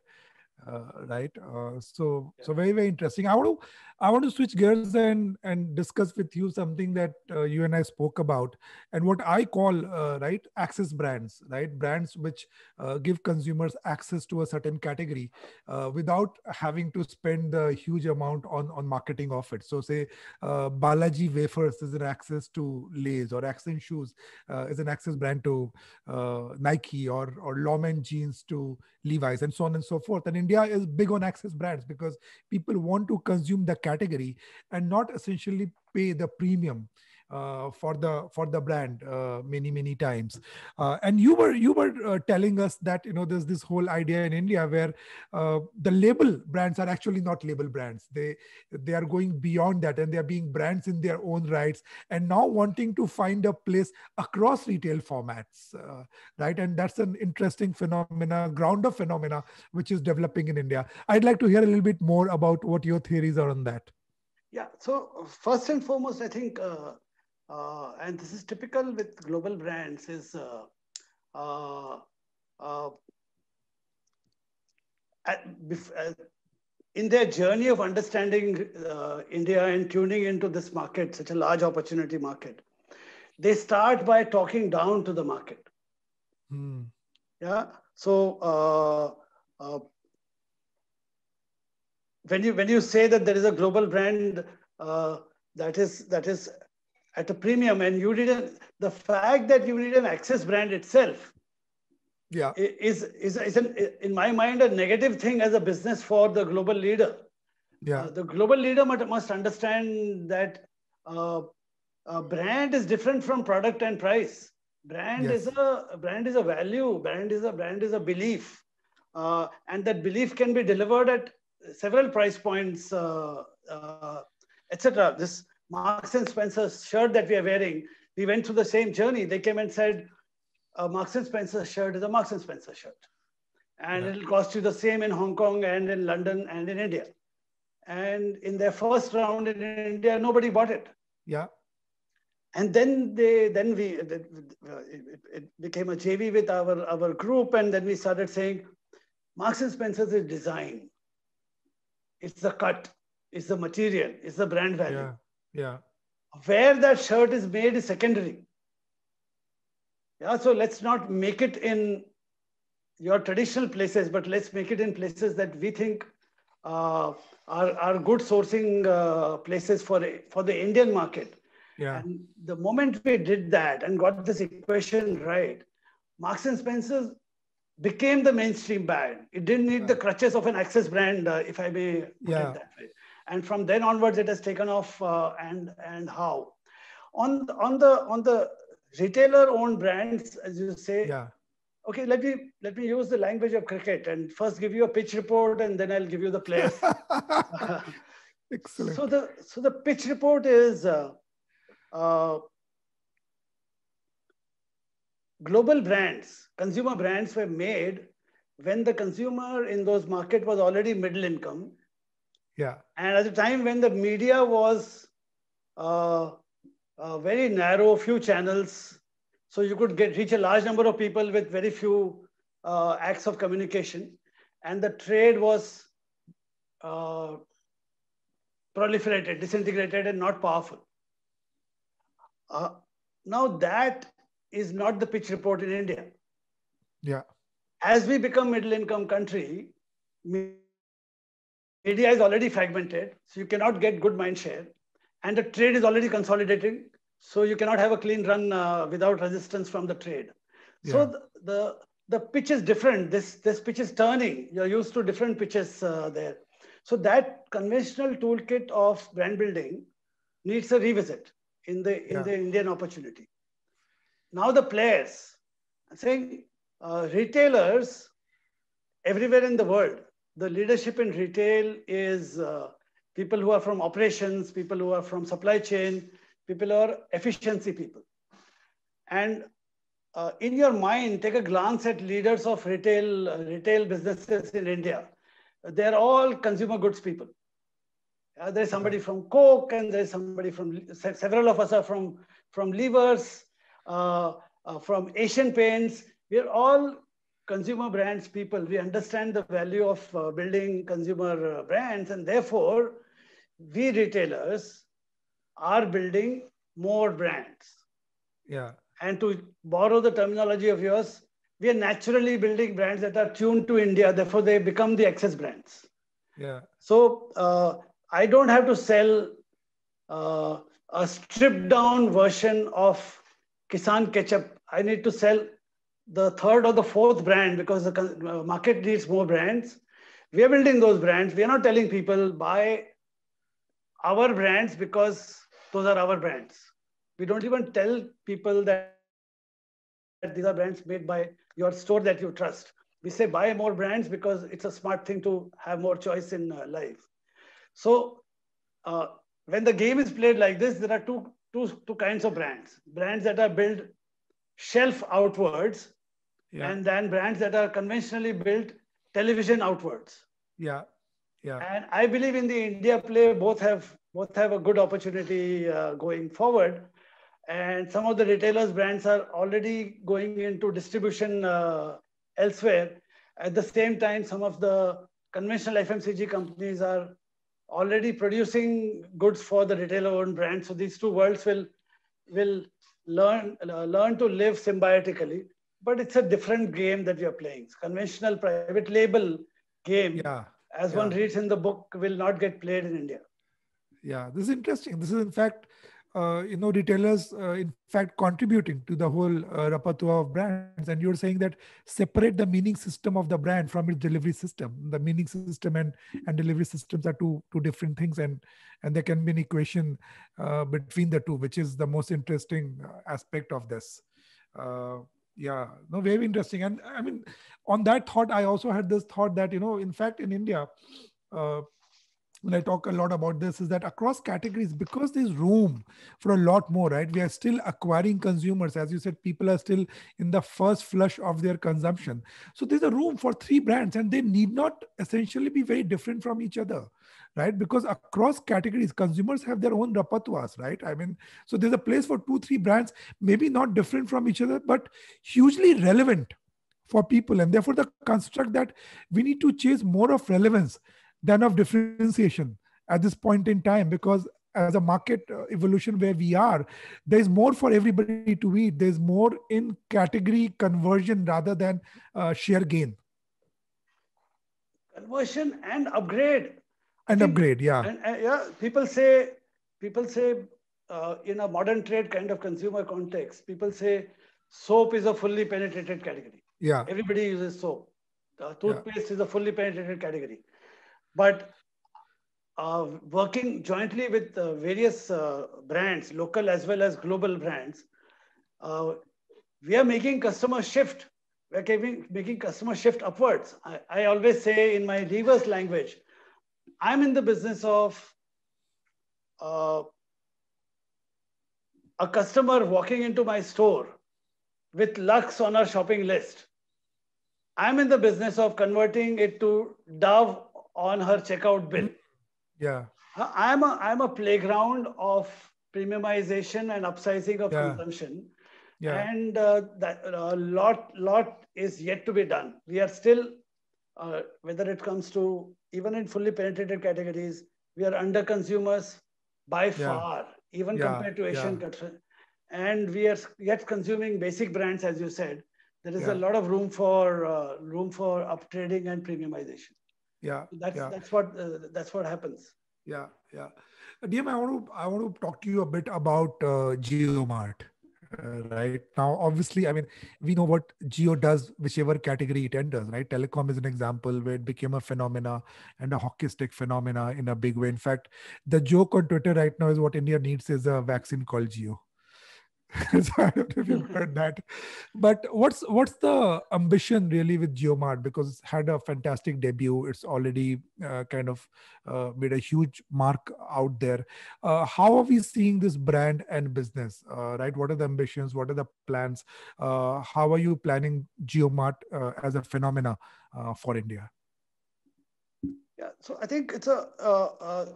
uh, right? Uh, so, yeah. so very, very interesting. I want to, I want to switch gears and, and discuss with you something that uh, you and I spoke about, and what I call, uh, right, access brands, right? Brands which uh, give consumers access to a certain category uh, without having to spend a huge amount on, on marketing of it. So say uh, Balaji wafers is an access to Lay's, or Accent Shoes uh, is an access brand to uh, Nike, or, or Lawman Jeans to Levi's, and so on and so forth. And India is big on access brands because people want to consume the category and not essentially pay the premium uh, for the for the brand uh, many many times. Uh, and you were you were uh, telling us that, you know, there's this whole idea in India where uh, the label brands are actually not label brands. They they are going beyond that, and they are being brands in their own rights, and now wanting to find a place across retail formats, uh, right? And that's an interesting phenomena, ground of phenomena, which is developing in India. I'd like to hear a little bit more about what your theories are on that. Yeah, so first and foremost, I think, uh, uh, and this is typical with global brands, is uh, uh, uh, at, uh, in their journey of understanding uh, India and tuning into this market, such a large opportunity market, they start by talking down to the market. Mm. Yeah, so uh, uh, When you, when you say that there is a global brand uh, that is that is at a premium, and you didn't, the fact that you need an access brand itself yeah. is, is, is an, in my mind, a negative thing as a business for the global leader. Yeah. Uh, the global leader must, must understand that uh, a brand is different from product and price. Brand, yes. is, a, brand is a value, brand is a, brand is a belief. Uh, and that belief can be delivered at several price points, uh, uh, et cetera. This Marks and Spencer shirt that we are wearing, we went through the same journey. They came and said, a Marks and Spencer shirt is a Marks and Spencer shirt. And yeah. it'll cost you the same in Hong Kong and in London and in India. And in their first round in India, nobody bought it. Yeah. And then they, then we, it, it became a J V with our, our group. And then we started saying, Marks and Spencer's is design. It's the cut, it's the material, it's the brand value. Yeah. Yeah. Where that shirt is made is secondary. Yeah. So let's not make it in your traditional places, but let's make it in places that we think uh, are, are good sourcing uh, places for, for the Indian market. Yeah. And the moment we did that and got this equation right, Marks and Spencer became the mainstream brand. It didn't need right. the crutches of an access brand, uh, if I may put yeah. it that way. And from then onwards, it has taken off. Uh, and and how, on on the on the retailer-owned brands, as you say. Yeah. Okay, let me let me use the language of cricket and first give you a pitch report, and then I'll give you the players. Excellent. So the so the pitch report is uh, uh, global brands, consumer brands were made when the consumer in those markets was already middle income. Yeah. And at the time when the media was uh, uh, very narrow, few channels, so you could get reach a large number of people with very few uh, acts of communication, and the trade was uh, proliferated, disintegrated, and not powerful. Uh, now that is not the pitch report in India. Yeah. As we become middle-income country, media is already fragmented, so you cannot get good mind share, and the trade is already consolidating. So you cannot have a clean run uh, without resistance from the trade. Yeah. So the, the the pitch is different. This this pitch is turning. You're used to different pitches uh, there. So that conventional toolkit of brand building needs a revisit in the in yeah. the Indian opportunity. Now the players, I'm saying uh, retailers everywhere in the world. The leadership in retail is uh, people who are from operations, people who are from supply chain. People are efficiency people. And uh, in your mind, take a glance at leaders of retail, uh, retail businesses in India. They're all consumer goods people. Uh, there's somebody from Coke, and there's somebody from, several of us are from, from Levers, uh, uh, from Asian Paints. We're all consumer brands people. We understand the value of uh, building consumer uh, brands, and therefore, we retailers are building more brands. Yeah. And to borrow the terminology of yours, we are naturally building brands that are tuned to India. Therefore, they become the access brands. Yeah. So uh, I don't have to sell uh, a stripped down version of Kissan ketchup. I need to sell the third or the fourth brand because the market needs more brands. We are building those brands. We are not telling people buy our brands because those are our brands. We don't even tell people that, that these are brands made by your store that you trust. We say buy more brands because it's a smart thing to have more choice in life. So uh, when the game is played like this, there are two, two, two kinds of brands. Brands that are built shelf outwards, yeah. and then brands that are conventionally built television outwards. Yeah, yeah. And I believe in the India play, both have Both have a good opportunity uh, going forward. And some of the retailers' brands are already going into distribution uh, elsewhere. At the same time, some of the conventional F M C G companies are already producing goods for the retailer-owned brands. So these two worlds will, will learn, uh, learn to live symbiotically. But it's a different game that we are playing. It's conventional private label game, yeah. as yeah. one reads in the book, will not get played in India. Yeah, this is interesting. This is in fact, uh, you know, retailers uh, in fact contributing to the whole uh, repertoire of brands. And you're saying that separate the meaning system of the brand from its delivery system. The meaning system and, and delivery systems are two two different things, and, and there can be an equation uh, between the two, which is the most interesting aspect of this. Uh, yeah, no, very interesting. And I mean, on that thought, I also had this thought that, you know, in fact, in India, uh, when I talk a lot about this, is that across categories, because there's room for a lot more, right? We are still acquiring consumers. As you said, people are still in the first flush of their consumption. So there's a room for three brands and they need not essentially be very different from each other, right? Because across categories, consumers have their own repertoires, right? I mean, so there's a place for two, three brands, maybe not different from each other, but hugely relevant for people. And therefore the construct that we need to chase more of relevance than of differentiation at this point in time, because as a market evolution where we are, there's more for everybody to eat. There's more in category conversion rather than uh, share gain. Conversion and upgrade. And people, upgrade, yeah. And, uh, yeah. People say, people say uh, in a modern trade kind of consumer context, people say soap is a fully penetrated category. Yeah. Everybody uses soap. Uh, toothpaste yeah. is a fully penetrated category. But uh, working jointly with uh, various uh, brands, local as well as global brands, uh, we are making customer shift. We are making customer shift upwards. I, I always say in my Levers language, I'm in the business of uh, a customer walking into my store with Lux on our shopping list. I'm in the business of converting it to Dove on her checkout bill. Yeah. I'm a, I'm a playground of premiumization and upsizing of yeah. consumption. Yeah. And uh, that, a lot, lot is yet to be done. We are still, uh, whether it comes to, even in fully penetrated categories, we are under consumers by yeah. far, even yeah. compared to Asian yeah. And we are yet consuming basic brands, as you said. There is yeah. a lot of room for uh, room for uptrading and premiumization. Yeah, that's yeah. that's what uh, that's what happens. Yeah, yeah. D M, I want to I want to talk to you a bit about uh, JioMart. Uh, right now, obviously, I mean, we know what Jio does, whichever category it enters, right? Telecom is an example where it became a phenomena and a hockey stick phenomena in a big way. In fact, the joke on Twitter right now is what India needs is a vaccine called Jio. So I don't know if you've heard that, but what's what's the ambition really with JioMart? Because it's had a fantastic debut. It's already uh, kind of uh, made a huge mark out there. Uh, how are we seeing this brand and business, uh, right? What are the ambitions? What are the plans? Uh, how are you planning JioMart uh, as a phenomena uh, for India? Yeah, so I think it's a uh, uh,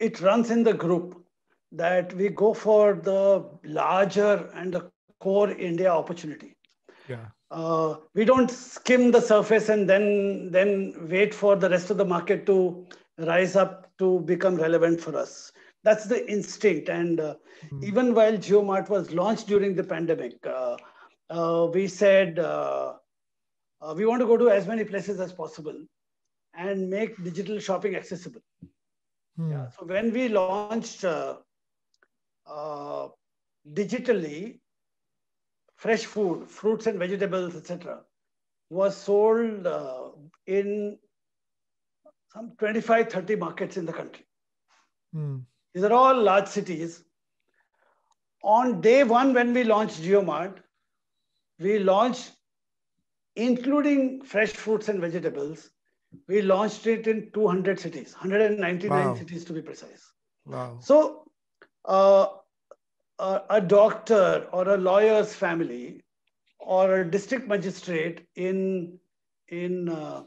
it runs in the group that we go for the larger and the core India opportunity. Yeah. Uh, we don't skim the surface and then, then wait for the rest of the market to rise up to become relevant for us. That's the instinct. And uh, mm-hmm. even while JioMart was launched during the pandemic, uh, uh, we said, uh, uh, we want to go to as many places as possible and make digital shopping accessible. Mm-hmm. Yeah. So when we launched, uh, Uh, digitally, fresh food, fruits and vegetables, et cetera, was sold uh, in some twenty-five, thirty markets in the country. Mm. These are all large cities. On day one, when we launched JioMart, we launched, including fresh fruits and vegetables, we launched it in two hundred cities, one hundred ninety-nine wow. cities to be precise. Wow. So, Uh, a, a doctor or a lawyer's family or a district magistrate in in uh,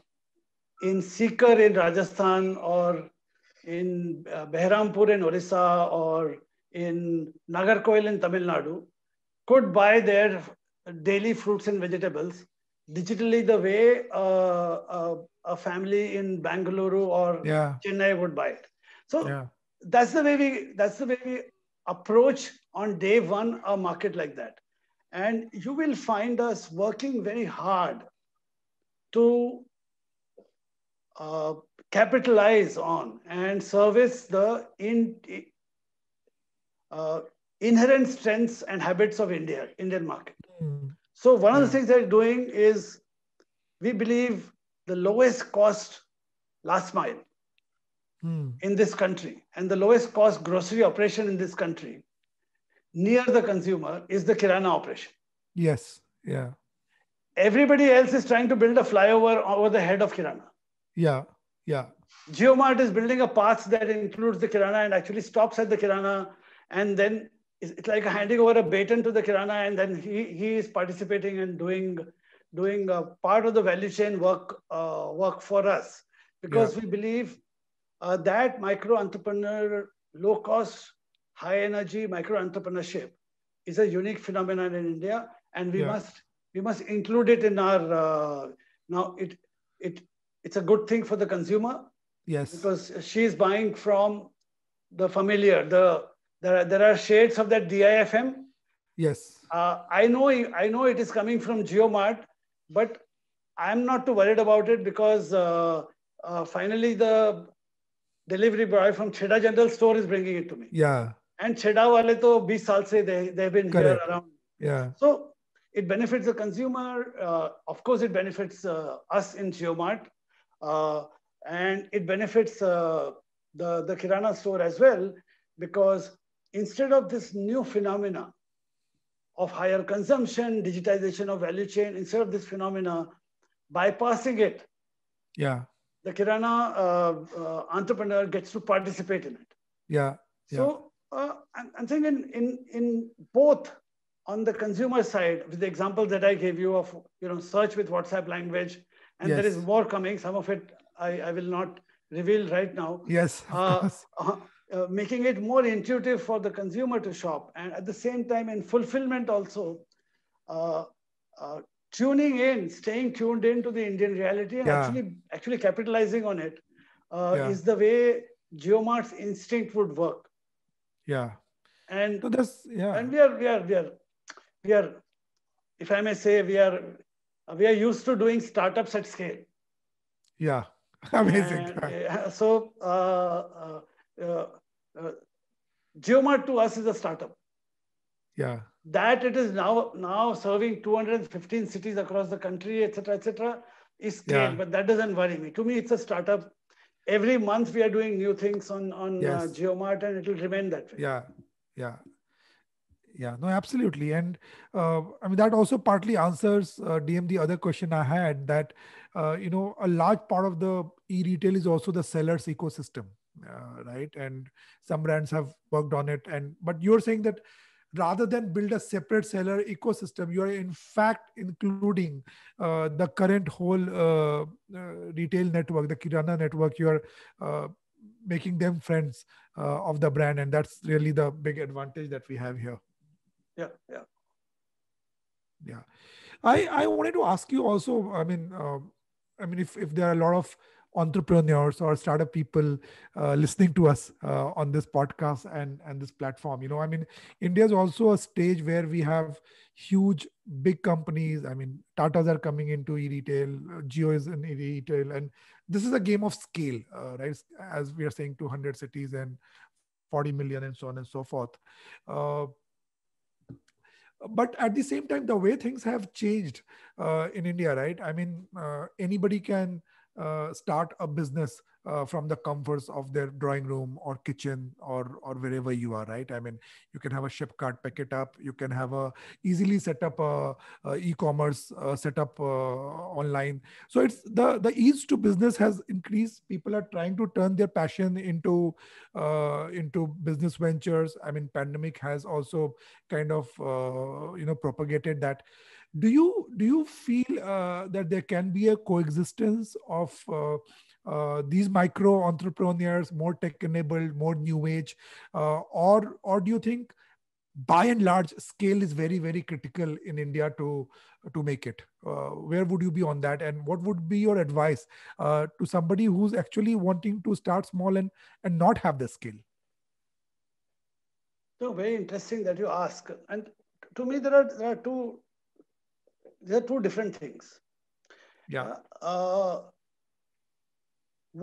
in Sikar in Rajasthan or in uh, Behrampur in Orissa or in Nagarkoil in Tamil Nadu could buy their daily fruits and vegetables digitally the way uh, a, a family in Bangalore or yeah. Chennai would buy it. So. Yeah. That's the way we. That's the way we approach on day one a market like that, and you will find us working very hard to uh, capitalize on and service the in, uh, inherent strengths and habits of India, Indian market. Mm. So one yeah. of the things that we're doing is we believe the lowest cost last mile. In this country and the lowest cost grocery operation in this country near the consumer is the Kirana operation. Yes. Yeah. Everybody else is trying to build a flyover over the head of Kirana. Yeah. Yeah. JioMart is building a path that includes the Kirana and actually stops at the Kirana, and then it's like handing over a baton to the Kirana, and then he, he is participating and doing doing a part of the value chain work uh, work for us, because yeah. we believe uh, that micro entrepreneur, low cost, high energy micro entrepreneurship is a unique phenomenon in India, and we yeah. must we must include it in our uh, now it it it's a good thing for the consumer. Yes, because she is buying from the familiar. The there are, there are shades of that D I F M. Yes, uh, I know I know it is coming from JioMart, but I'm not too worried about it, because uh, uh, finally the delivery boy from Chheda General Store is bringing it to me. Yeah, and Chheda wale to twenty saal se they they've been Correct. Here around. Yeah, so it benefits the consumer. Uh, of course, it benefits uh, us in JioMart. Uh, And it benefits uh, the, the Kirana store as well, because instead of this new phenomena of higher consumption, digitization of value chain, instead of this phenomena, bypassing it, yeah, the Kirana uh, uh, entrepreneur gets to participate in it. Yeah. yeah. So uh, I'm, I'm thinking in, in both on the consumer side, with the example that I gave you of you know search with WhatsApp language, and yes. there is more coming, some of it I, I will not reveal right now. Yes. Uh, uh, uh, making it more intuitive for the consumer to shop. And at the same time, in fulfillment also, uh, uh, tuning in, staying tuned in to the Indian reality, and yeah. actually, actually capitalizing on it uh, yeah. is the way JioMart's instinct would work. Yeah. And, so this, yeah. and we are, we are, we are, we are, if I may say, we are, we are used to doing startups at scale. Yeah. Amazing. And, so, uh, uh, uh, uh, JioMart to us is a startup. Yeah. That it is now now serving two hundred fifteen cities across the country, et cetera, et cetera, is scale, yeah. but that doesn't worry me. To me, it's a startup. Every month we are doing new things on on yes. uh, JioMart, and it will remain that way. Yeah. Yeah. Yeah. No, absolutely. And uh, I mean that also partly answers uh, D M the other question I had, that. Uh, you know, a large part of the e-retail is also the seller's ecosystem, uh, right? And some brands have worked on it. And but you're saying that rather than build a separate seller ecosystem, you are in fact including uh, the current whole uh, uh, retail network, the Kirana network. You are uh, making them friends uh, of the brand, and that's really the big advantage that we have here. Yeah, yeah, yeah. I I wanted to ask you also. I mean. Uh, I mean, if, if there are a lot of entrepreneurs or startup people uh, listening to us uh, on this podcast and, and this platform, you know, I mean, India is also a stage where we have huge, big companies. I mean, Tatas are coming into e-retail, Jio is in e-retail, and this is a game of scale, uh, right? As we are saying, two hundred cities and forty million and so on and so forth. Uh, But at the same time, the way things have changed uh, in India, right? I mean, uh, anybody can uh, start a business uh, from the comforts of their drawing room or kitchen or or wherever you are, right? I mean, you can have a ship card, pack it up. You can have a easily set up a, a e-commerce uh, set up uh, online. So it's the the ease to business has increased. People are trying to turn their passion into uh, into business ventures. I mean, pandemic has also kind of uh, you know propagated that. Do you do you feel uh, that there can be a coexistence of uh, Uh, these micro entrepreneurs, more tech-enabled, more new age, uh, or or do you think, by and large, scale is very very critical in India to to make it? Uh, where would you be on that, and what would be your advice uh, to somebody who's actually wanting to start small and and not have the scale? So very interesting that you ask, and to me there are there are two there are two different things. Yeah. Uh, uh,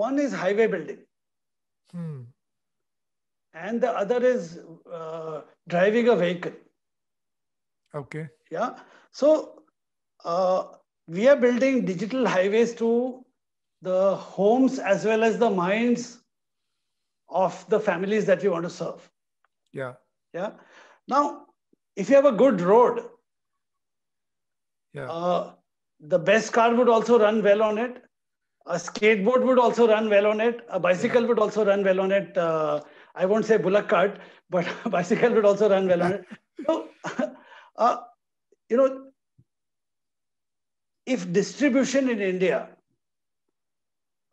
One is highway building, hmm. and the other is uh, driving a vehicle. Okay. Yeah. So uh, we are building digital highways to the homes as well as the minds of the families that we want to serve. Yeah. Yeah. Now, if you have a good road, yeah. uh, the best car would also run well on it. A skateboard would also run well on it. A bicycle yeah. would also run well on it. Uh, I won't say bullock cart, but a bicycle would also run well on it. So, uh, you know, if distribution in India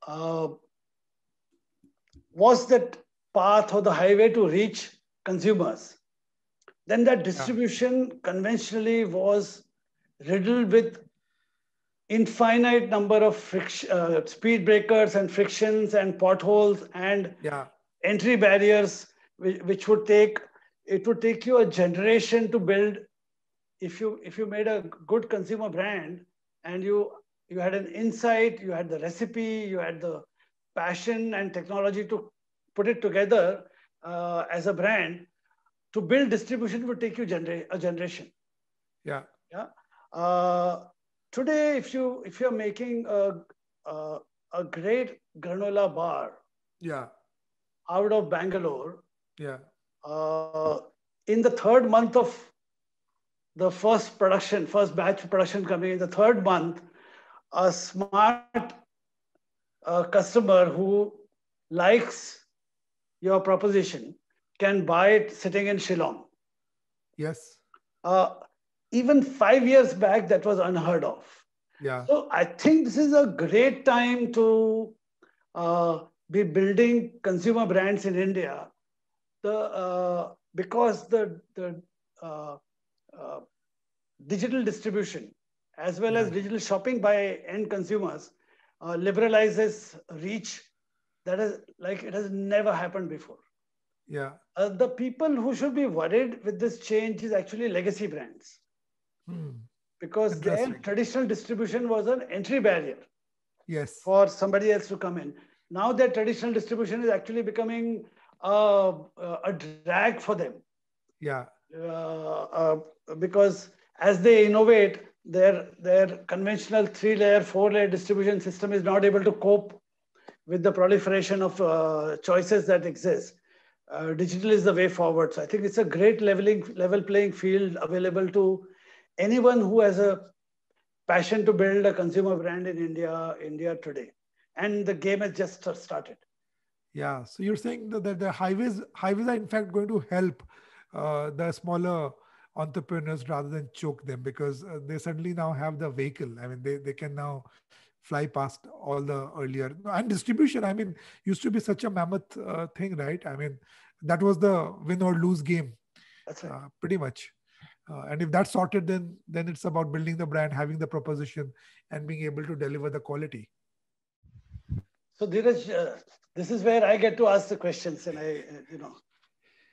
uh, was that path or the highway to reach consumers, then that distribution yeah. conventionally was riddled with infinite number of friction, uh, speed breakers and frictions and potholes and yeah. entry barriers, which, which would take, it would take you a generation to build. If you, if you made a good consumer brand and you, you had an insight, you had the recipe, you had the passion and technology to put it together uh, as a brand, to build distribution would take you genera- a generation. Yeah. Yeah. Uh, today, if you if you're making a, a a great granola bar, yeah, out of Bangalore, yeah, uh, in the third month of the first production, first batch production coming in the third month, a smart uh, customer who likes your proposition can buy it sitting in Shillong. Yes. Uh, even five years back, that was unheard of. Yeah. So I think this is a great time to uh, be building consumer brands in India, the uh, because the, the uh, uh, digital distribution as well yeah. as digital shopping by end consumers uh, liberalizes reach that is like it has never happened before. Yeah. Uh, the people who should be worried with this change is actually legacy brands. Hmm. Because their traditional distribution was an entry barrier. Yes. For somebody else to come in. Now their traditional distribution is actually becoming a, a drag for them. Yeah. Uh, uh, because as they innovate, their, their conventional three-layer, four-layer distribution system is not able to cope with the proliferation of uh, choices that exist. Uh, digital is the way forward. So I think it's a great leveling, level playing field available to anyone who has a passion to build a consumer brand in India, India today. And the game has just started. Yeah. So you're saying that the highways, highways are in fact going to help uh, the smaller entrepreneurs rather than choke them, because uh, they suddenly now have the vehicle. I mean, they, they can now fly past all the earlier. And distribution, I mean, used to be such a mammoth uh, thing, right? I mean, that was the win or lose game. That's right. Uh, pretty much. Uh, and if that's sorted, then then it's about building the brand, having the proposition, and being able to deliver the quality. So Dheeraj, uh, this is where I get to ask the questions, and I, uh, you know,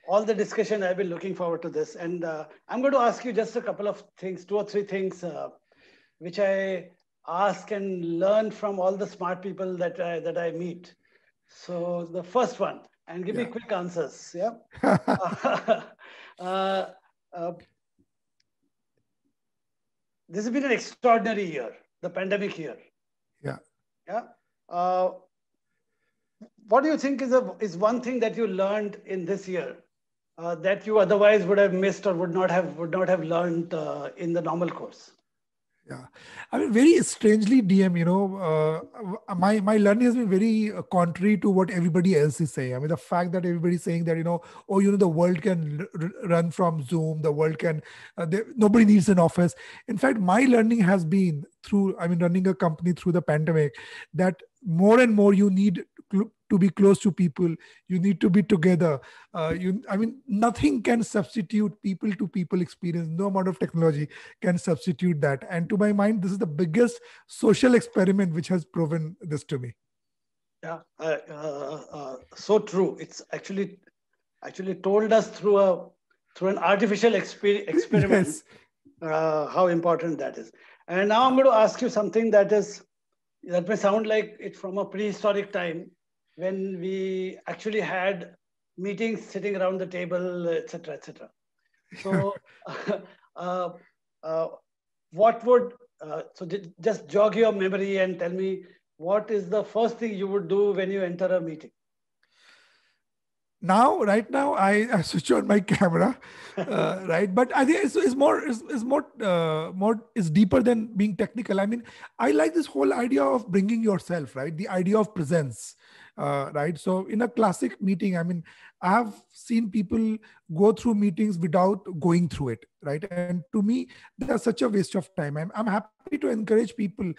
all the discussion, I've been looking forward to this. And uh, I'm going to ask you just a couple of things, two or three things, uh, which I ask and learn from all the smart people that I, that I meet. So the first one, and give yeah. me quick answers. Yeah. uh, uh, uh, This has been an extraordinary year, the pandemic year. Yeah. Yeah. Uh, what do you think is a, is one thing that you learned in this year uh, that you otherwise would have missed or would not have would not have learned uh, in the normal course? Yeah, I mean, very strangely, D M, you know, uh, my, my learning has been very contrary to what everybody else is saying. I mean, the fact that everybody's saying that, you know, oh, you know, the world can r- run from Zoom, the world can, uh, they, nobody needs an office. In fact, my learning has been through, I mean, running a company through the pandemic, that more and more you need cl- to be close to people, you need to be together. Uh, you, I mean, nothing can substitute people-to-people experience. No amount of technology can substitute that. And to my mind, this is the biggest social experiment which has proven this to me. Yeah, uh, uh, uh, so true. It's actually actually told us through a through an artificial exper- experiment yes. uh, how important that is. And now I'm going to ask you something that is that may sound like it's from a prehistoric time, when we actually had meetings sitting around the table, et cetera, et cetera. So uh, uh, what would, uh, so did, just jog your memory and tell me, what is the first thing you would do when you enter a meeting? Now, right now, I, I switch on my camera, uh, right? But I think it's, it's more, it's, it's more, uh, more, it's deeper than being technical. I mean, I like this whole idea of bringing yourself, right? The idea of presence, uh, right? So in a classic meeting, I mean, I've seen people go through meetings without going through it, right? And to me, that's such a waste of time. I'm, I'm happy to encourage people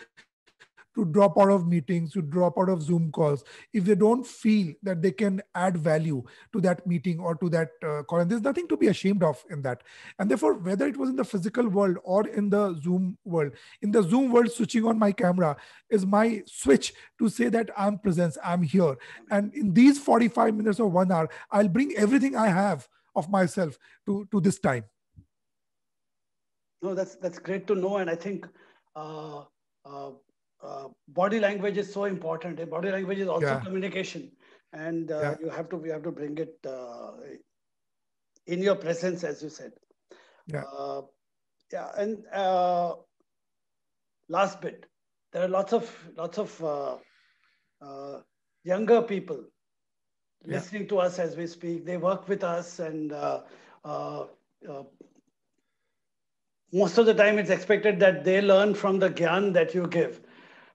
to drop out of meetings, to drop out of Zoom calls, if they don't feel that they can add value to that meeting or to that uh, call. And there's nothing to be ashamed of in that. And therefore, whether it was in the physical world or in the Zoom world, in the Zoom world, switching on my camera is my switch to say that I'm present, I'm here. And in these forty-five minutes or one hour, I'll bring everything I have of myself to, to this time. No, that's, that's great to know. And I think, uh, uh, Uh, body language is so important. And body language is also yeah. communication, and uh, yeah. you have to you have to bring it uh, in your presence, as you said. Yeah, uh, yeah. And uh, last bit, there are lots of lots of uh, uh, younger people yeah. listening to us as we speak. They work with us, and uh, uh, uh, most of the time, it's expected that they learn from the gyan that you give.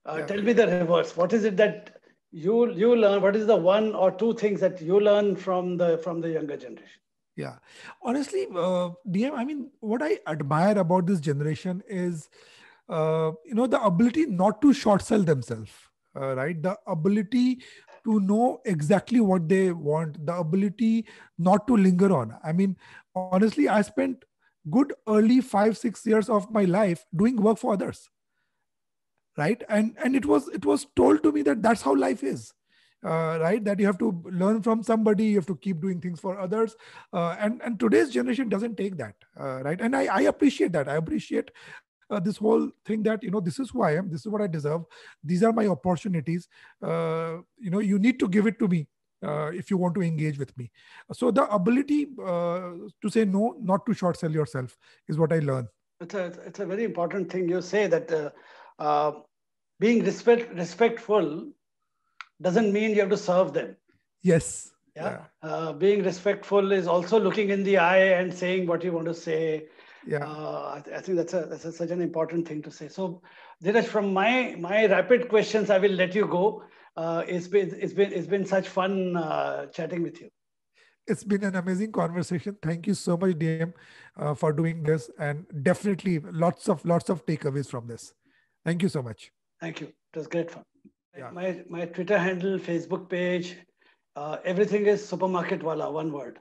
Uh, yeah. Tell me the reverse. What is it that you you learn? What is the one or two things that you learn from the from the younger generation? Yeah, honestly, uh, D M. I mean, what I admire about this generation is, uh, you know, the ability not to short sell themselves. Uh, right, the ability to know exactly what they want. The ability not to linger on. I mean, honestly, I spent good early five six years of my life doing work for others. Right. And, and it was, it was told to me that that's how life is, uh, right. That you have to learn from somebody, you have to keep doing things for others. Uh, and, and today's generation doesn't take that. Uh, right. And I, I appreciate that. I appreciate uh, this whole thing that, you know, this is who I am. This is what I deserve. These are my opportunities. Uh, you know, you need to give it to me uh, if you want to engage with me. So the ability uh, to say no, not to short sell yourself is what I learned. It's a, it's a very important thing you say that, uh... Uh, being respect, respectful doesn't mean you have to serve them. Yes. Yeah. yeah. Uh, being respectful is also looking in the eye and saying what you want to say. Yeah. Uh, I, th I think that's a that's a, such an important thing to say. So, Dheeraj, from my my rapid questions, I will let you go. Uh, it's been it's been it's been such fun uh, chatting with you. It's been an amazing conversation. Thank you so much, D M, uh, for doing this, and definitely lots of lots of takeaways from this. Thank you so much. Thank you. It was great fun. Yeah. My, my Twitter handle, Facebook page, uh, everything is Supermarket Wala, one word.